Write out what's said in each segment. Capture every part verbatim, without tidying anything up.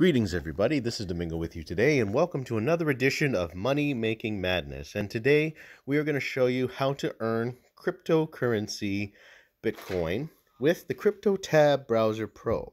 Greetings everybody, this is Domingo with you today and welcome to another edition of Money Making Madness. And today we are going to show you how to earn cryptocurrency Bitcoin with the CryptoTab Browser Pro.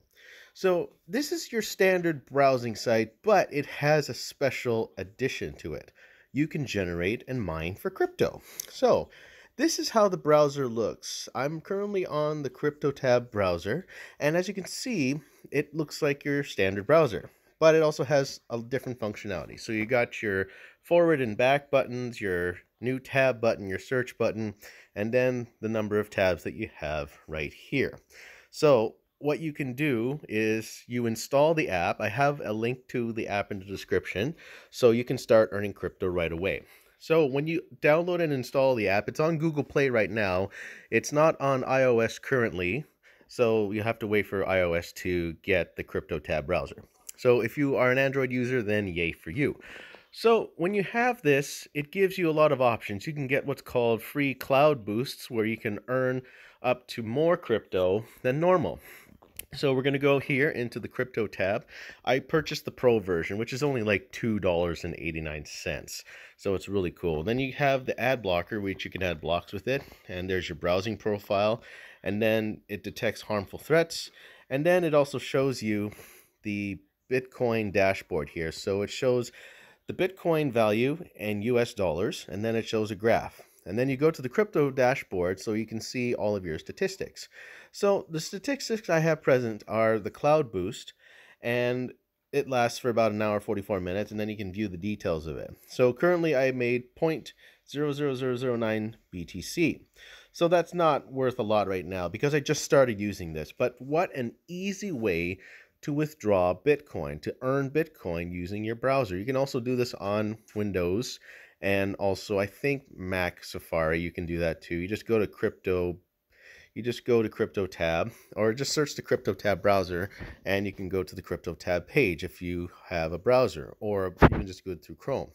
So this is your standard browsing site, but it has a special addition to it. You can generate and mine for crypto. So this is how the browser looks. I'm currently on the CryptoTab browser, and as you can see, it looks like your standard browser, but it also has a different functionality. So you got your forward and back buttons, your new tab button, your search button, and then the number of tabs that you have right here. So what you can do is you install the app. I have a link to the app in the description, so you can start earning crypto right away. So when you download and install the app, it's on Google Play right now. It's not on iOS currently, so you have to wait for iOS to get the CryptoTab browser. So if you are an Android user, then yay for you. So when you have this, it gives you a lot of options. You can get what's called free cloud boosts, where you can earn up to more crypto than normal. So we're going to go here into the crypto tab. I purchased the pro version, which is only like two dollars and eighty-nine cents. So it's really cool. Then you have the ad blocker, which you can add blocks with it. And there's your browsing profile. And then it detects harmful threats. And then it also shows you the Bitcoin dashboard here. So it shows the Bitcoin value in U S dollars. And then it shows a graph. And then you go to the crypto dashboard so you can see all of your statistics. So the statistics I have present are the cloud boost, and it lasts for about an hour, forty-four minutes, and then you can view the details of it. So currently I made zero point zero zero zero zero nine B T C. So that's not worth a lot right now because I just started using this, but what an easy way to withdraw Bitcoin, to earn Bitcoin using your browser. You can also do this on Windows. And also, I think Mac Safari, you can do that too. You just go to crypto, you just go to CryptoTab, or just search the CryptoTab browser, and you can go to the CryptoTab page if you have a browser, or you can just go through Chrome.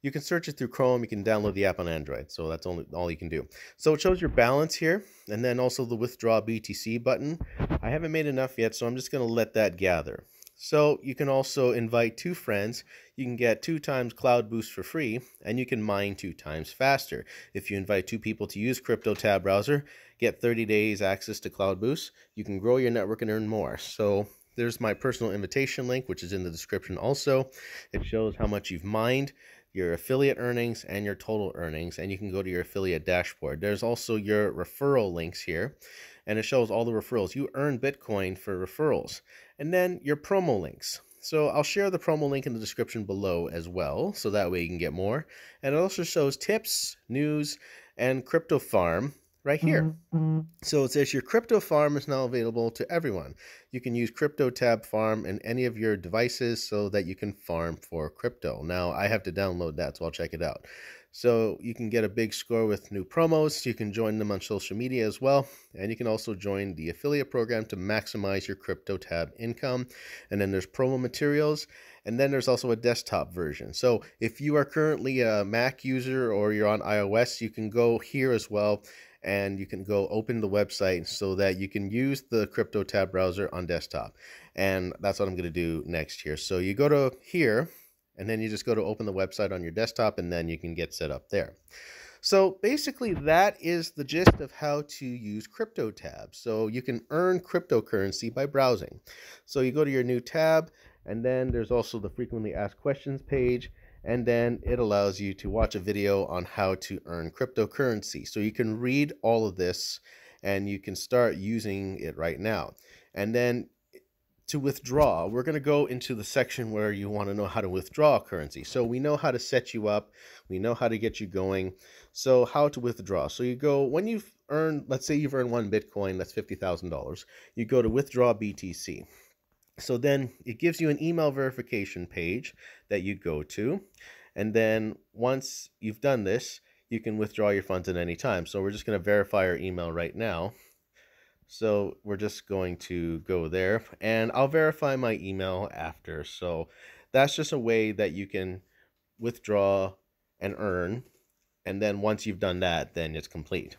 You can search it through Chrome. You can download the app on Android. So that's only all you can do. So it shows your balance here, and then also the withdraw B T C button. I haven't made enough yet, so I'm just going to let that gather. So you can also invite two friends, you can get two times cloud boost for free, and you can mine two times faster. If you invite two people to use CryptoTab browser, get thirty days access to cloud boost, you can grow your network and earn more. So there's my personal invitation link, which is in the description also. It shows how much you've mined, your affiliate earnings, and your total earnings, and you can go to your affiliate dashboard. There's also your referral links here, and it shows all the referrals. You earn Bitcoin for referrals. And then your promo links. So I'll share the promo link in the description below as well, so that way you can get more. And it also shows tips, news, and crypto farm right here. Mm-hmm. So it says your crypto farm is now available to everyone. You can use CryptoTab Farm in any of your devices so that you can farm for crypto. Now I have to download that, so I'll check it out. So you can get a big score with new promos. You can join them on social media as well. And you can also join the affiliate program to maximize your CryptoTab income. And then there's promo materials. And then there's also a desktop version. So if you are currently a Mac user or you're on iOS, you can go here as well. And you can go open the website so that you can use the CryptoTab browser on desktop. And that's what I'm going to do next here. So you go to here. And then you just go to open the website on your desktop, and then you can get set up there. So basically, that is the gist of how to use CryptoTab. So you can earn cryptocurrency by browsing. So you go to your new tab, and then there's also the frequently asked questions page. And then it allows you to watch a video on how to earn cryptocurrency. So you can read all of this, and you can start using it right now. And then to withdraw, we're going to go into the section where you want to know how to withdraw currency. So we know how to set you up. We know how to get you going. So how to withdraw. So you go, when you've earned, let's say you've earned one Bitcoin, that's fifty thousand dollars. You go to withdraw B T C. So then it gives you an email verification page that you go to. And then once you've done this, you can withdraw your funds at any time. So we're just going to verify our email right now. So we're just going to go there, and I'll verify my email after. So that's just a way that you can withdraw and earn. And then once you've done that, then it's complete.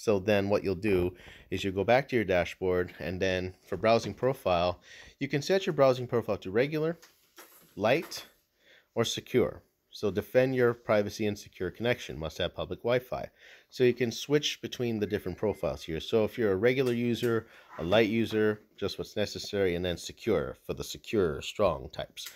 So then what you'll do is you go back to your dashboard, and then for browsing profile, you can set your browsing profile to regular, light, or secure. So defend your privacy and secure connection, must have public Wi-Fi. So you can switch between the different profiles here. So if you're a regular user, a light user, just what's necessary, and then secure for the secure strong types.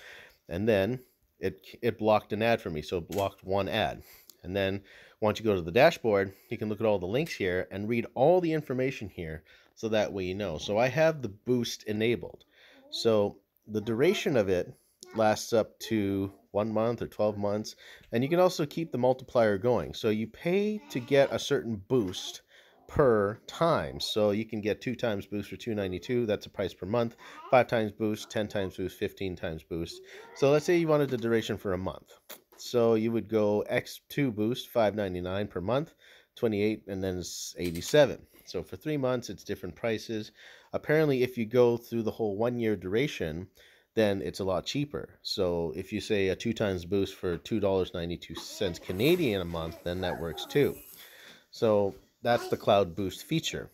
And then it, it blocked an ad for me, so it blocked one ad. And then once you go to the dashboard, you can look at all the links here and read all the information here, so that way you know. So I have the boost enabled. So the duration of it lasts up to one month or twelve months. And you can also keep the multiplier going. So you pay to get a certain boost per time. So you can get two times boost for two ninety-two. That's a price per month. Five times boost, ten times boost, fifteen times boost. So let's say you wanted the duration for a month. So you would go X two boost, five ninety-nine per month, twenty-eight, and then it's eighty-seven. So for three months, it's different prices. Apparently, if you go through the whole one-year duration, then it's a lot cheaper. So if you say a two times boost for two dollars and ninety-two cents Canadian a month, then that works too. So that's the cloud boost feature.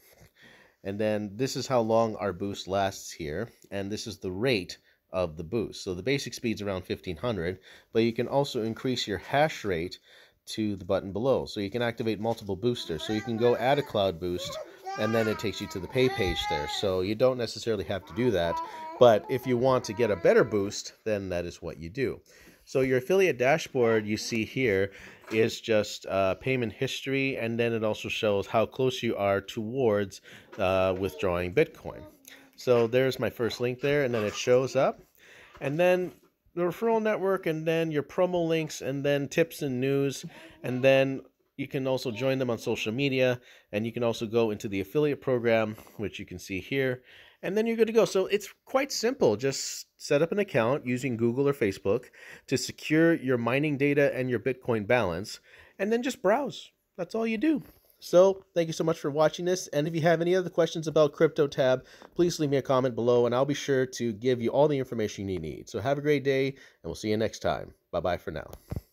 And then this is how long our boost lasts here. And this is the rate of the boost. So the basic speed's around fifteen hundred, but you can also increase your hash rate to the button below. So you can activate multiple boosters. So you can go add a cloud boost, and then it takes you to the pay page there. So you don't necessarily have to do that, but if you want to get a better boost, then that is what you do. So your affiliate dashboard you see here is just uh, payment history, and then it also shows how close you are towards uh, withdrawing Bitcoin. So there's my first link there, and then it shows up, and then the referral network, and then your promo links, and then tips and news, and then you can also join them on social media, and you can also go into the affiliate program, which you can see here, and then you're good to go. So it's quite simple. Just set up an account using Google or Facebook to secure your mining data and your Bitcoin balance, and then just browse. That's all you do. So thank you so much for watching this. And if you have any other questions about CryptoTab, please leave me a comment below, and I'll be sure to give you all the information you need. So have a great day, and we'll see you next time. Bye-bye for now.